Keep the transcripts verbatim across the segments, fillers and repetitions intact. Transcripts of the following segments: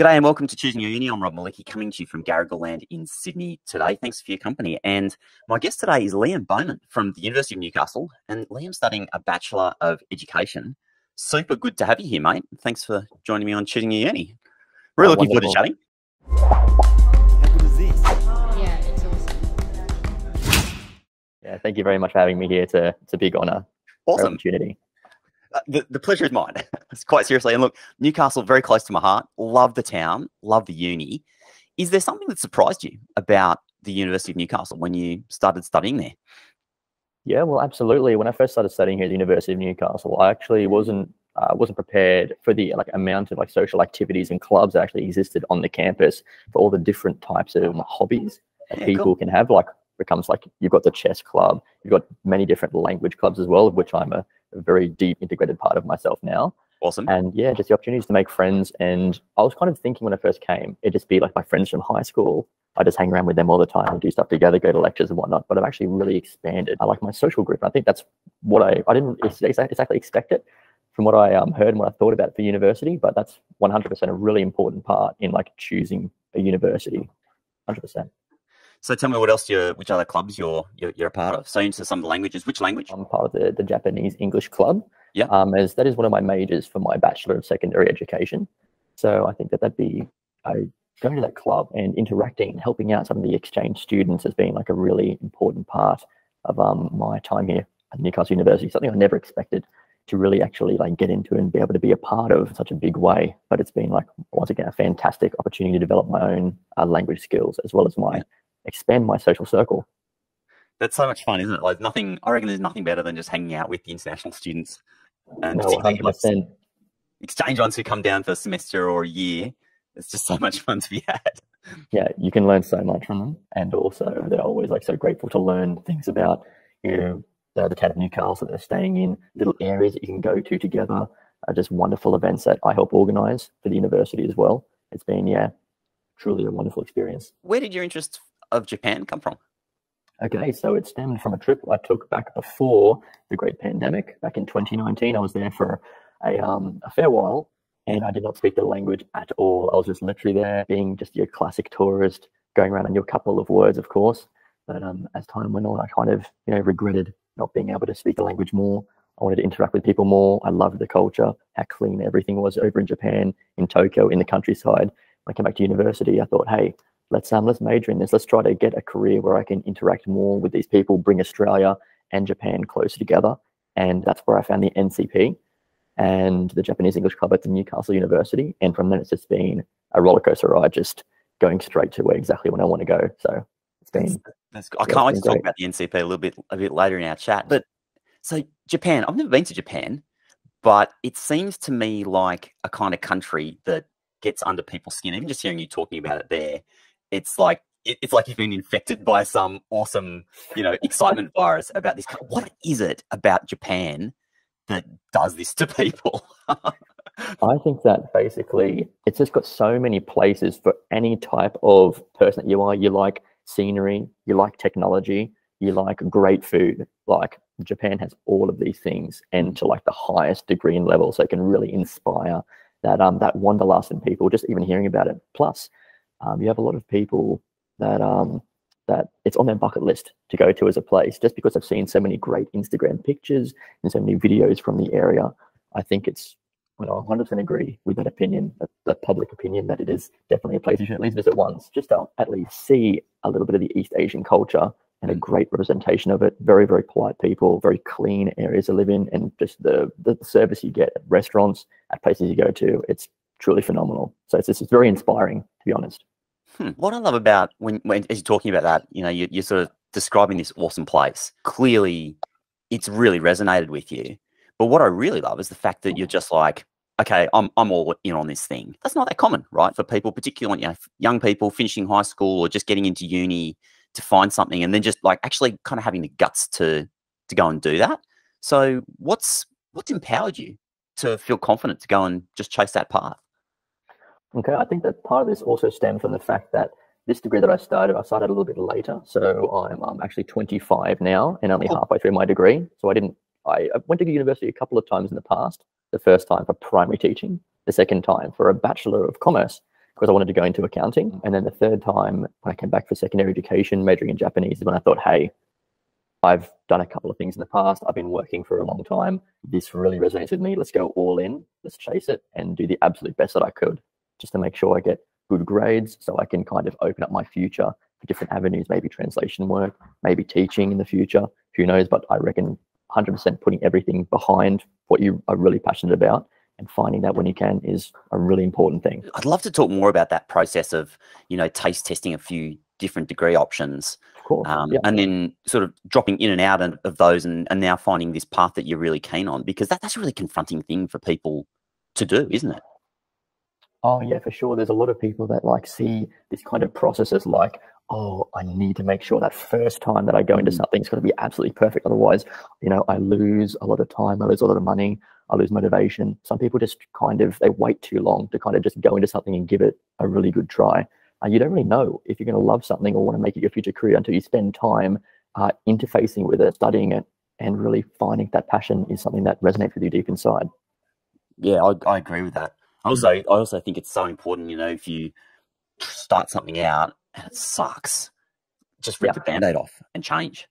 G'day and welcome to Choosing Your Uni. I'm Rob Malicki, coming to you from Garigoland in Sydney today. Thanks for your company. And my guest today is Liam Bowman from the University of Newcastle. And Liam's studying a Bachelor of Education. Super good to have you here, mate. Thanks for joining me on Choosing Your Uni. We're really oh, looking wonderful. forward to chatting. How good is this? Yeah, it's awesome. Yeah, thank you very much for having me here. It's a, it's a big honour. Awesome. Opportunity. Uh, the, the pleasure is mine. It's quite seriously. And look, Newcastle, very close to my heart. Love the town. Love the uni. Is there something that surprised you about the University of Newcastle when you started studying there? Yeah, well, absolutely. When I first started studying here at the University of Newcastle, I actually wasn't uh, wasn't prepared for the like amount of like social activities and clubs that actually existed on the campus for all the different types of hobbies that yeah, people cool. can have. Like, becomes like you've got the chess club, you've got many different language clubs as well, of which I'm a a very deep integrated part of myself now. Awesome. And yeah, just the opportunities to make friends. And I was kind of thinking when I first came, it'd just be like my friends from high school. I just hang around with them all the time, do stuff together, go to lectures and whatnot. But I've actually really expanded. I like my social group. And I think that's what I, I didn't exactly expect it from what I um, heard and what I thought about for university, but that's one hundred percent a really important part in like choosing a university, one hundred percent. So tell me what else, you, which other clubs you're, you're you're a part of? So into some of the languages, which language? I'm part of the, the Japanese English Club. Yeah. Um, as that is one of my majors for my Bachelor of Secondary Education. So I think that that'd be, I, going to that club and interacting and helping out some of the exchange students has been like a really important part of um my time here at Newcastle University. Something I never expected to really actually like get into and be able to be a part of in such a big way. But it's been like, once again, a fantastic opportunity to develop my own uh, language skills as well as my... Yeah. expand my social circle. That's so much fun, isn't it? Like nothing, I reckon there's nothing better than just hanging out with the international students and oh, like exchange ones who come down for a semester or a year. It's just so much fun to be had. Yeah, you can learn so much from them. And also they're always like so grateful to learn things about, you know, the, the town of Newcastle that they're staying in, little areas that you can go to together, are just wonderful events that I help organise for the university as well. It's been, yeah, truly a wonderful experience. Where did your interest of Japan come from? Okay, so it stemmed from a trip I took back before the great pandemic, back in twenty nineteen. I was there for a, um, a fair while and I did not speak the language at all. I was just literally there being just your classic tourist, going around and your couple of words, of course. But um, as time went on, I kind of, you know, regretted not being able to speak the language more. I wanted to interact with people more. I loved the culture, how clean everything was over in Japan, in Tokyo, in the countryside. When I came back to university, I thought, hey, Let's um let's major in this. Let's try to get a career where I can interact more with these people, bring Australia and Japan closer together. And that's where I found the N C P and the Japanese English Club at the Newcastle University. And from then it's just been a rollercoaster ride, just going straight to where exactly when I want to go. So it's been that's, that's, I can't wait to talk about the N C P a little bit a bit later in our chat. But so Japan, I've never been to Japan, but it seems to me like a kind of country that gets under people's skin. Even just hearing you talking about it there, it's like it's like you've been infected by some awesome, you know, excitement virus about this. What is it about Japan that does this to people? I think that basically it's just got so many places for any type of person that you are. You like scenery, you like technology, you like great food. Like Japan has all of these things, and to like the highest degree and level, so it can really inspire that um that wanderlust in people. Just even hearing about it, plus. Um, you have a lot of people that um, that it's on their bucket list to go to as a place, just because I've seen so many great Instagram pictures and so many videos from the area. I think it's, you know, I one hundred percent agree with that opinion, that, that public opinion, that it is definitely a place you should at least visit once, just to at least see a little bit of the East Asian culture and a great representation of it. Very, very polite people, very clean areas to live in, and just the, the service you get at restaurants, at places you go to, it's truly phenomenal. So it's, it's very inspiring, to be honest. Hmm. What I love about when, when as you're talking about that, you know, you, you're sort of describing this awesome place. Clearly, it's really resonated with you. But what I really love is the fact that you're just like, okay, I'm I'm all in on this thing. That's not that common, right? For people, particularly, you know, young people finishing high school or just getting into uni, to find something and then just like actually kind of having the guts to to go and do that. So what's what's empowered you to feel confident to go and just chase that path? Okay, I think that part of this also stemmed from the fact that this degree that I started, I started a little bit later. So I'm, I'm actually twenty-five now and only halfway through my degree. So I didn't, I, I went to university a couple of times in the past. The first time for primary teaching, the second time for a Bachelor of Commerce. because I wanted to go into accounting. And then the third time when I came back for secondary education, majoring in Japanese, is when I thought, hey, I've done a couple of things in the past. I've been working for a long time. This really resonates with me. Let's go all in. Let's chase it and do the absolute best that I could just to make sure I get good grades so I can kind of open up my future for different avenues, maybe translation work, maybe teaching in the future. Who knows? But I reckon one hundred percent putting everything behind what you are really passionate about and finding that when you can is a really important thing. I'd love to talk more about that process of, you know, taste testing a few different degree options, of course, um, yeah. and then sort of dropping in and out of those and, and now finding this path that you're really keen on, because that, that's a really confronting thing for people to do, isn't it? Oh, yeah, for sure. There's a lot of people that like see this kind of process as like, oh, I need to make sure that first time that I go into something, it's going to be absolutely perfect. Otherwise, you know, I lose a lot of time, I lose a lot of money, I lose motivation. Some people just kind of, they wait too long to kind of just go into something and give it a really good try. And uh, you don't really know if you're going to love something or want to make it your future career until you spend time uh, interfacing with it, studying it, and really finding that passion is something that resonates with you deep inside. Yeah, I, I agree with that. Also, I also think it's so important, you know, if you start something out and it sucks, just rip yeah. the Band-Aid off and change.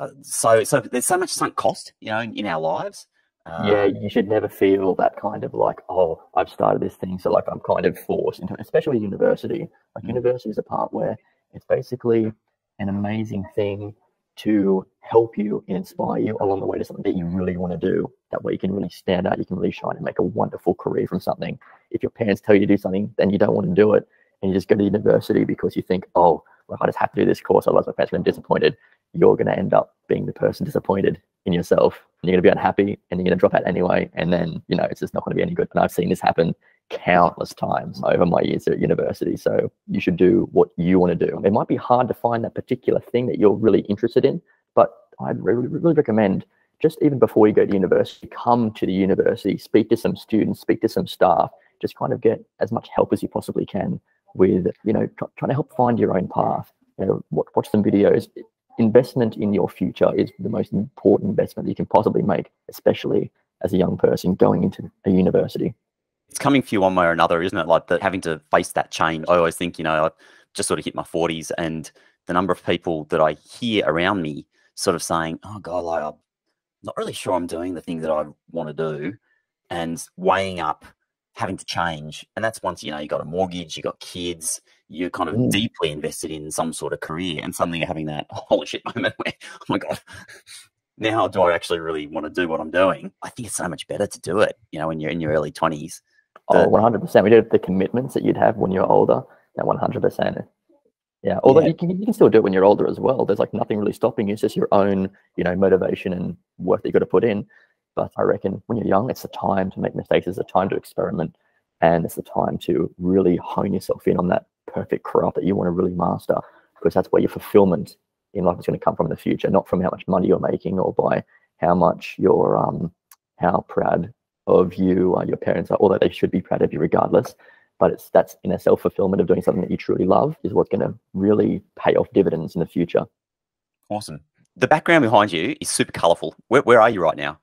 Uh, so so there's so much sunk cost, you know, in, in our lives. Um, yeah, you should never feel that kind of like, oh, I've started this thing, so like I'm kind of forced into it, especially university. Like mm-hmm. university is a part where it's basically an amazing thing to help you and inspire you along the way to something that you really want to do. That way you can really stand out, you can really shine and make a wonderful career from something. If your parents tell you to do something, then you don't want to do it. And you just go to university because you think, oh, well, I just have to do this course, otherwise my parents are going to be disappointed. You're going to end up being the person disappointed in yourself. And you're going to be unhappy and you're going to drop out anyway. And then, you know, it's just not going to be any good. And I've seen this happen countless times over my years at university. So you should do what you want to do. It might be hard to find that particular thing that you're really interested in, but I'd really, really recommend just even before you go to university, come to the university, speak to some students, speak to some staff, just kind of get as much help as you possibly can with, you know, try, trying to help find your own path. You know, watch, watch some videos. Investment in your future is the most important investment you can possibly make, especially as a young person going into a university. It's coming for you one way or another, isn't it? Like the, having to face that change. I always think, you know, I just sort of hit my forties and the number of people that I hear around me sort of saying, oh, God, like, I'm not really sure I'm doing the thing that I want to do, and weighing up having to change. And that's once, you know, you got a mortgage, you got kids, you're kind of mm. deeply invested in some sort of career, and suddenly you're having that holy shit moment where, oh, my God, now do I actually really want to do what I'm doing? I think it's so much better to do it, you know, when you're in your early twenties. Oh, one hundred percent. We did the commitments that you'd have when you're older. That one hundred percent. Yeah. Although yeah. You can, you can still do it when you're older as well. There's like nothing really stopping you. It's just your own, you know, motivation and work that you've got to put in. But I reckon when you're young, it's the time to make mistakes. It's the time to experiment. And it's the time to really hone yourself in on that perfect craft that you want to really master, because that's where your fulfillment in life is going to come from in the future, not from how much money you're making or by how much you're, um, how proud of you, uh, your parents are, although they should be proud of you regardless. But it's that's in a self-fulfillment of doing something that you truly love is what's going to really pay off dividends in the future. Awesome. The background behind you is super colourful. Where, where are you right now?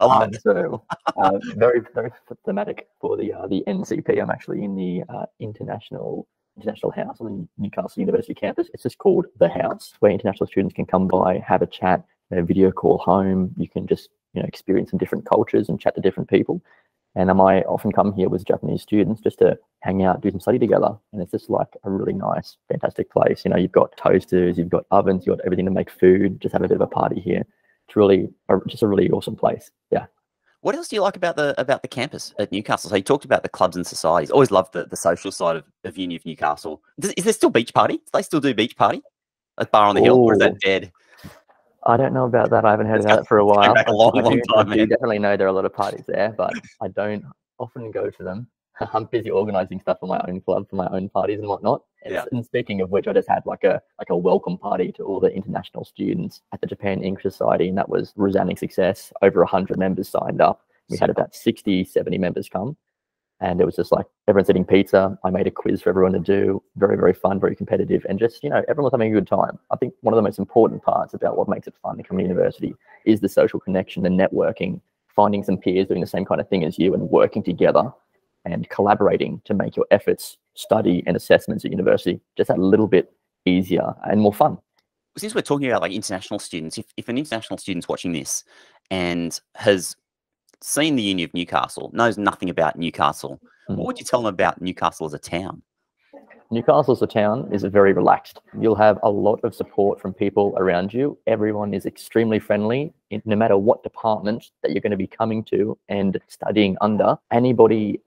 I love um, it. So, uh, very, very thematic for the uh, the N C P. I'm actually in the uh, international international house on the Newcastle University campus. It's just called The House, where international students can come by, have a chat, you know, video call home. You can just you know experience some different cultures and chat to different people. And um, I often come here with Japanese students just to hang out, do some study together. And it's just like a really nice, fantastic place. You know, you've got toasters, you've got ovens, you've got everything to make food, just have a bit of a party here. It's really, a, just a really awesome place. Yeah. What else do you like about the about the campus at Newcastle? So you talked about the clubs and societies. Always loved the, the social side of, of Uni of Newcastle. Does, is there still beach party? Do they still do beach party? A bar on the Ooh. hill, or is that dead? I don't know about that. I haven't heard of that for a while. Back a long, I do, long time, I do definitely know there are a lot of parties there, but I don't often go to them. I'm busy organising stuff for my own club, for my own parties and whatnot. And, yeah. and speaking of which, I just had like a like a welcome party to all the international students at the Japan English Society, and that was a resounding success. Over one hundred members signed up. We so, had about sixty, seventy members come, and it was just like everyone's eating pizza. I made a quiz for everyone to do. Very, very fun, very competitive, and just, you know, everyone was having a good time. I think one of the most important parts about what makes it fun to come to university is the social connection, the networking, finding some peers doing the same kind of thing as you and working together and collaborating to make your efforts, study and assessments at university just that little bit easier and more fun. Since we're talking about like international students, if, if an international student's watching this and has seen the Uni of Newcastle, knows nothing about Newcastle, mm. what would you tell them about Newcastle as a town? Newcastle as a town is very relaxed. You'll have a lot of support from people around you. Everyone is extremely friendly, no matter what department that you're going to be coming to and studying under. Anybody,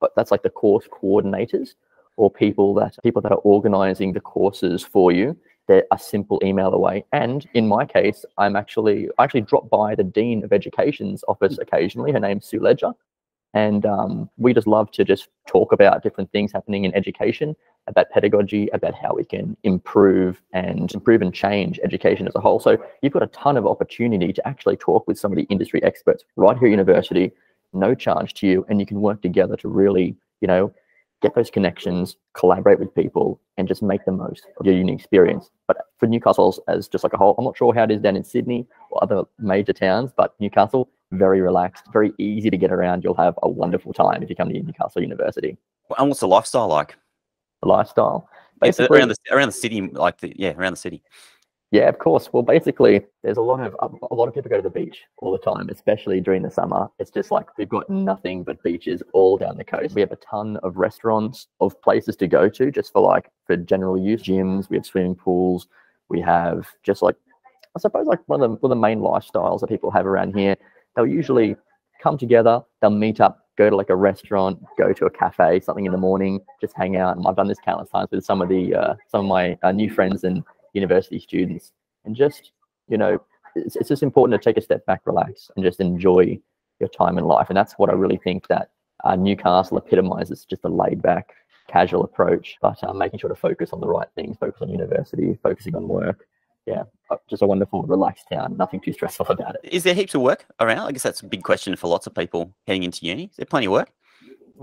but that's like the course coordinators or people that, people that are organising the courses for you. They're a simple email away. And in my case, I'm actually, I actually dropped by the Dean of Education's office occasionally. Her name's Sue Ledger. And um, we just love to just talk about different things happening in education, about pedagogy, about how we can improve and improve and change education as a whole. So you've got a ton of opportunity to actually talk with some of the industry experts right here at university, no charge to you, and you can work together to really, you know, get those connections, collaborate with people, and just make the most of your uni experience. But for Newcastle as just like a whole, I'm not sure how it is down in Sydney or other major towns, but Newcastle, very relaxed, very easy to get around. You'll have a wonderful time if you come to Newcastle University. Well, and what's the lifestyle like? The lifestyle? Basically, yeah, around, the, around the city, like, the, yeah, around the city. Yeah, of course. Well, basically, there's a lot of a lot of people go to the beach all the time, especially during the summer. It's just like we've got nothing but beaches all down the coast. We have a ton of restaurants, of places to go to just for like for general use, gyms. We have swimming pools. We have just like, I suppose, like one of the, one of the main lifestyles that people have around here. They'll usually come together. They'll meet up, go to like a restaurant, go to a cafe, something in the morning, just hang out. And I've done this countless times with some of the uh, some of my uh, new friends and university students, and just, you know, it's, it's just important to take a step back, relax, and just enjoy your time in life. And that's what I really think that uh, Newcastle epitomizes, just a laid back, casual approach, but uh, making sure to focus on the right things, focus on university, focusing on work. Yeah, just a wonderful, relaxed town, nothing too stressful about it. Is there heaps of work around? I guess that's a big question for lots of people heading into uni. Is there plenty of work?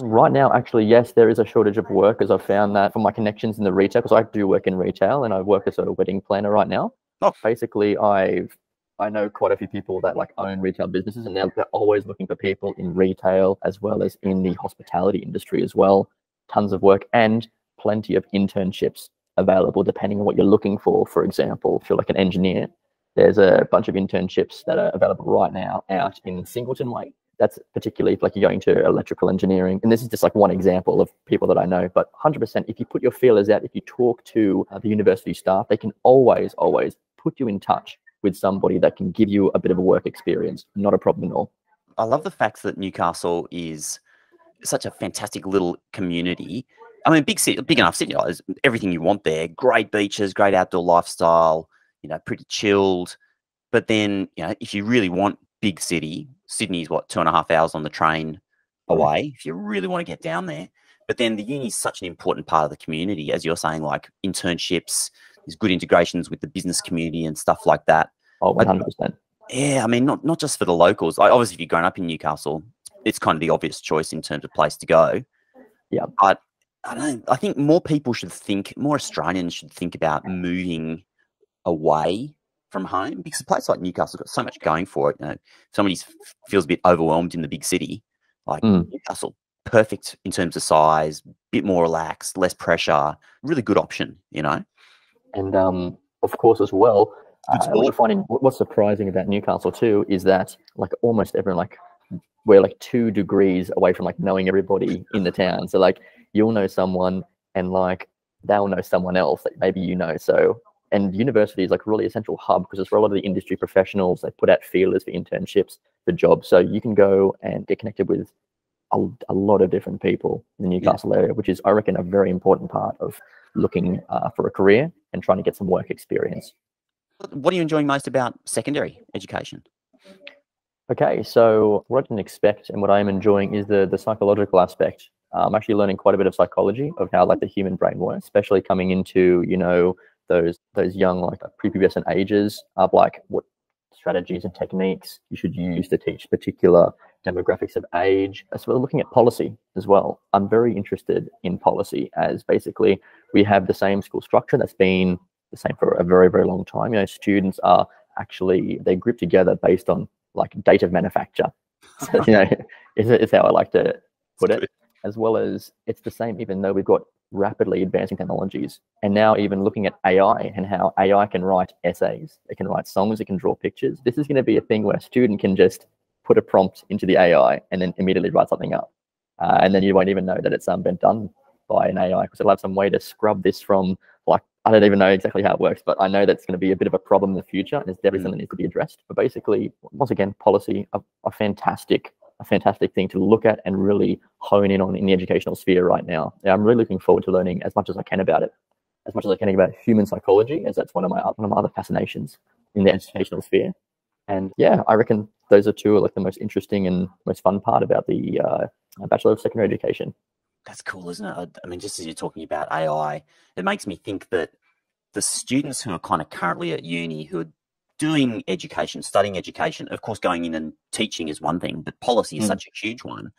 Right now, actually, yes, there is a shortage of work, as I've found that from my connections in the retail, because I do work in retail and I work as a wedding planner right now. Oh. Basically, I've, I know quite a few people that like own retail businesses, and they're, they're always looking for people in retail as well as in the hospitality industry as well. Tons of work and plenty of internships available depending on what you're looking for. For example, if you're like an engineer, there's a bunch of internships that are available right now out in Singleton Way. That's particularly like you're going to electrical engineering. And this is just like one example of people that I know, but one hundred percent, if you put your feelers out, if you talk to uh, the university staff, they can always, always put you in touch with somebody that can give you a bit of a work experience. Not a problem at all. I love the fact that Newcastle is such a fantastic little community. I mean, big city, big enough city, you know, there's everything you want there. Great beaches, great outdoor lifestyle, you know, pretty chilled. But then, you know, if you really want big city, Sydney's what, two and a half hours on the train away if you really want to get down there. But then the uni is such an important part of the community, as you're saying, like internships, there's good integrations with the business community and stuff like that. Oh, one hundred percent. I, yeah, I mean, not, not just for the locals. I, obviously, if you've grown up in Newcastle, it's kind of the obvious choice in terms of place to go. Yeah. But I don't, I think more people should think, more Australians should think about moving away from home, because a place like Newcastle's got so much going for it. You know, if somebody feels a bit overwhelmed in the big city, like mm. Newcastle, perfect in terms of size, bit more relaxed, less pressure, really good option, you know. And um, of course, as well, uh, what finding, what's surprising about Newcastle too is that like almost everyone, like we're like two degrees away from like knowing everybody in the town. So like you'll know someone, and like they'll know someone else that maybe you know. So. And university is like really a central hub because it's for a lot of the industry professionals. They put out feelers for internships, for jobs. So you can go and get connected with a, a lot of different people in the Newcastle yeah. area, which is, I reckon, a very important part of looking uh, for a career and trying to get some work experience. What are you enjoying most about secondary education? Okay, so what I didn't expect and what I am enjoying is the, the psychological aspect. I'm actually learning quite a bit of psychology of how like the human brain works, especially coming into, you know, those those young like prepubescent ages of like what strategies and techniques you should use to teach particular demographics of age. As well, looking at policy as well. I'm very interested in policy, as basically we have the same school structure that's been the same for a very, very long time. You know, students are actually, they're grouped together based on like date of manufacture. So, you know, it's, it's how I like to put it, as well as it's the same, even though we've got rapidly advancing technologies. And now even looking at A I and how A I can write essays, it can write songs, it can draw pictures. This is going to be a thing where a student can just put a prompt into the A I and then immediately write something up. Uh, and then you won't even know that it's um, been done by an A I, because it'll have some way to scrub this from, like, I don't even know exactly how it works, but I know that's going to be a bit of a problem in the future, and it's definitely mm. something that needs to be addressed. But basically, once again, policy, a, a fantastic a fantastic thing to look at and really hone in on in the educational sphere right now. Yeah, I'm really looking forward to learning as much as I can about it, as much as I can about human psychology, as that's one of my one of my other fascinations in the educational sphere. And yeah, I reckon those are two are like the most interesting and most fun part about the uh, Bachelor of Secondary Education. That's cool, isn't it? I mean, just as you're talking about A I, it makes me think that the students who are kind of currently at uni, who are doing education, studying education, of course, going in and teaching is one thing, but policy is mm. such a huge one.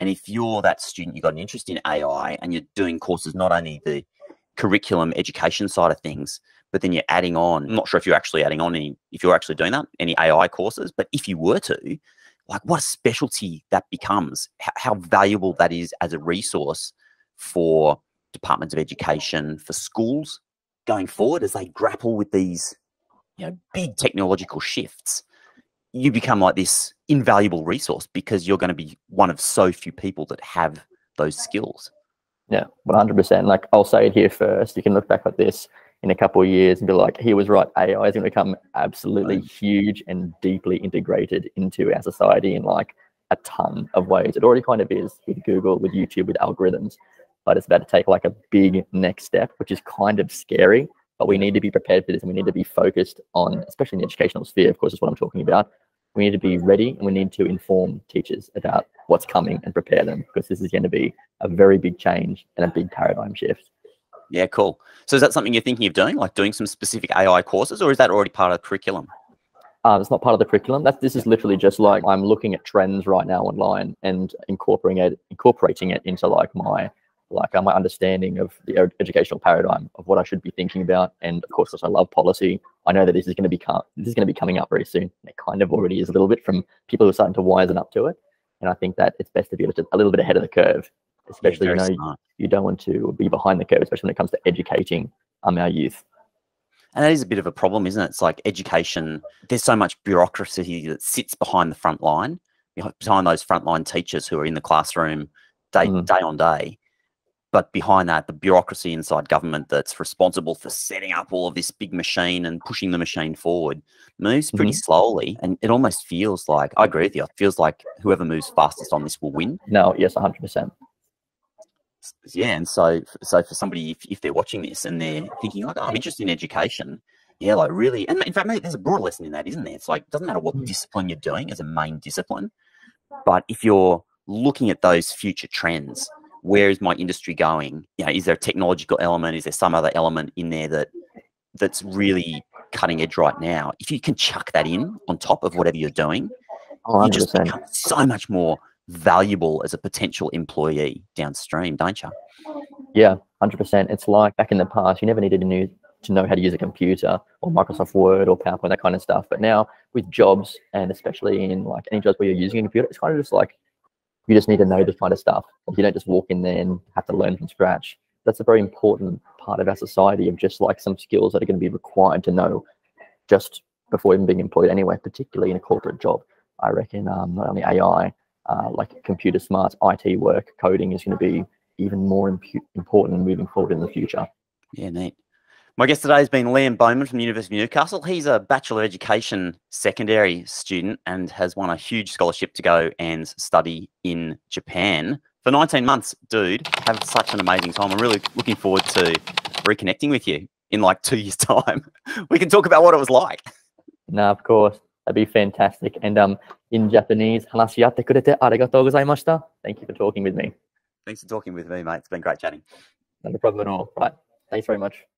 And if you're that student, you've got an interest in A I and you're doing courses, not only the curriculum education side of things, but then you're adding on, I'm not sure if you're actually adding on any, if you're actually doing that, any A I courses, but if you were to, like, what a specialty that becomes, how, how valuable that is as a resource for departments of education, for schools going forward as they grapple with these, you know, big technological shifts. You become like this invaluable resource because you're going to be one of so few people that have those skills. Yeah, one hundred percent. Like, I'll say it here first. You can look back at this in a couple of years and be like, he was right, A I is going to become absolutely huge and deeply integrated into our society in like a ton of ways. It already kind of is with Google, with YouTube, with algorithms, but it's about to take like a big next step, which is kind of scary, but we need to be prepared for this, and we need to be focused on, especially in the educational sphere, of course, is what I'm talking about. We need to be ready, and we need to inform teachers about what's coming and prepare them, because this is going to be a very big change and a big paradigm shift. Yeah, cool. So is that something you're thinking of doing, like doing some specific A I courses, or is that already part of the curriculum? Uh, it's not part of the curriculum. That's, this is literally just like I'm looking at trends right now online and incorporating it, incorporating it into like my like uh, my understanding of the educational paradigm of what I should be thinking about. And of course, I love policy. I know that this is going to be this is going to be coming up very soon. It kind of already is a little bit from people who are starting to wisen up to it. And I think that it's best to be a little bit ahead of the curve. Especially, yeah, you know, smart. You don't want to be behind the curve, especially when it comes to educating um, our youth. And that is a bit of a problem, isn't it? It's like education, there's so much bureaucracy that sits behind the front line, behind those frontline teachers who are in the classroom day, mm. day on day. But behind that, the bureaucracy inside government that's responsible for setting up all of this big machine and pushing the machine forward moves pretty mm-hmm. slowly. And it almost feels like, I agree with you, it feels like whoever moves fastest on this will win. No, yes, one hundred percent. Yeah, and so so for somebody, if, if they're watching this and they're thinking, like, oh, I'm interested in education, yeah, like really, and in fact, mate, there's a broader lesson in that, isn't there? It's like, it doesn't matter what discipline you're doing as a main discipline, but if you're looking at those future trends, where is my industry going? You know, is there a technological element? Is there some other element in there that that's really cutting edge right now? If you can chuck that in on top of whatever you're doing, oh, you just become so much more valuable as a potential employee downstream, don't you? Yeah, one hundred percent. It's like back in the past, you never needed to know, to know how to use a computer or Microsoft Word or PowerPoint, that kind of stuff. But now with jobs, and especially in like any jobs where you're using a computer, it's kind of just like you just need to know this kind of stuff. You don't just walk in there and have to learn from scratch. That's a very important part of our society, of just like some skills that are going to be required to know just before even being employed anywhere, particularly in a corporate job. I reckon um, not only A I, Uh, like computer smarts, I T work, coding is going to be even more impu important moving forward in the future. Yeah, neat. My guest today has been Liam Bowman from the University of Newcastle. He's a Bachelor of Education secondary student and has won a huge scholarship to go and study in Japan for nineteen months. Dude, have such an amazing time. I'm really looking forward to reconnecting with you in like two years' time. We can talk about what it was like. No, of course. That'd be fantastic. And um, in Japanese, hanashiatte kurete arigatou gozaimashita. Thank you for talking with me. Thanks for talking with me, mate. It's been great chatting. Not a problem at all. Right. Thanks very much.